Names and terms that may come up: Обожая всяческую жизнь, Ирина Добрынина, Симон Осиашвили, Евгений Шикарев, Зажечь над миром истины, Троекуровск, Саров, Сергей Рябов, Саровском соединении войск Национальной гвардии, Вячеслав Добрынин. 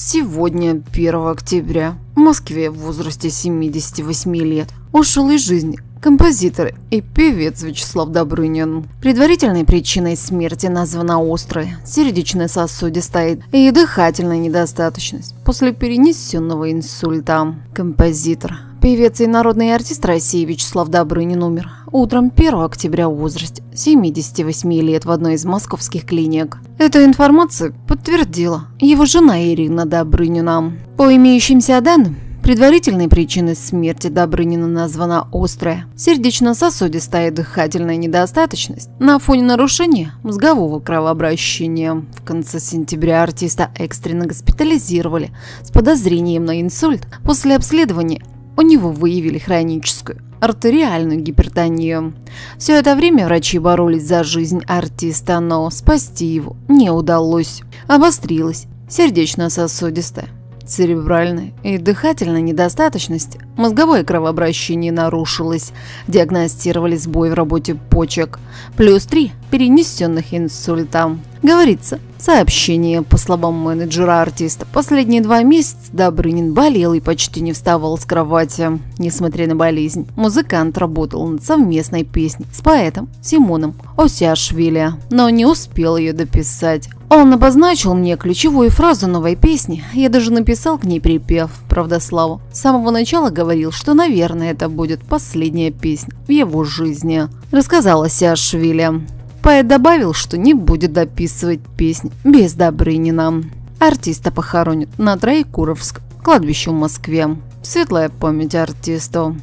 Сегодня, 1 октября, в Москве в возрасте 78 лет ушел из жизни композитор и певец Вячеслав Добрынин. Предварительной причиной смерти названа острая сердечно-сосудистая и дыхательная недостаточность после перенесенного инсульта. Композитор, певец и народный артист России Вячеслав Добрынин умер утром 1 октября в возрасте 78 лет в одной из московских клиник. Эту информацию подтвердила его жена Ирина Добрынина. По имеющимся данным, предварительной причиной смерти Добрынина названа острая сердечно-сосудистая дыхательная недостаточность на фоне нарушения мозгового кровообращения. В конце сентября артиста экстренно госпитализировали с подозрением на инсульт. После обследования у него выявили хроническую артериальную гипертонию. Все это время врачи боролись за жизнь артиста, но спасти его не удалось. Обострилась сердечно-сосудистая, церебральная и дыхательная недостаточность, мозговое кровообращение нарушилось, диагностировали сбой в работе почек, плюс 3 перенесенных инсульта. Говорится в сообщении, по словам менеджера артиста, последние 2 месяца Добрынин болел и почти не вставал с кровати. Несмотря на болезнь, музыкант работал над совместной песней с поэтом Симоном Осиашвили, но не успел ее дописать. Он обозначил мне ключевую фразу новой песни, я даже написал к ней припев. Правда, Слава с самого начала говорил, что, наверное, это будет последняя песня в его жизни, рассказала Осиашвили. Поэт добавил, что не будет дописывать песнь без Добрынина. Артиста похоронят на Троекуровск кладбище в Москве. Светлая память артисту.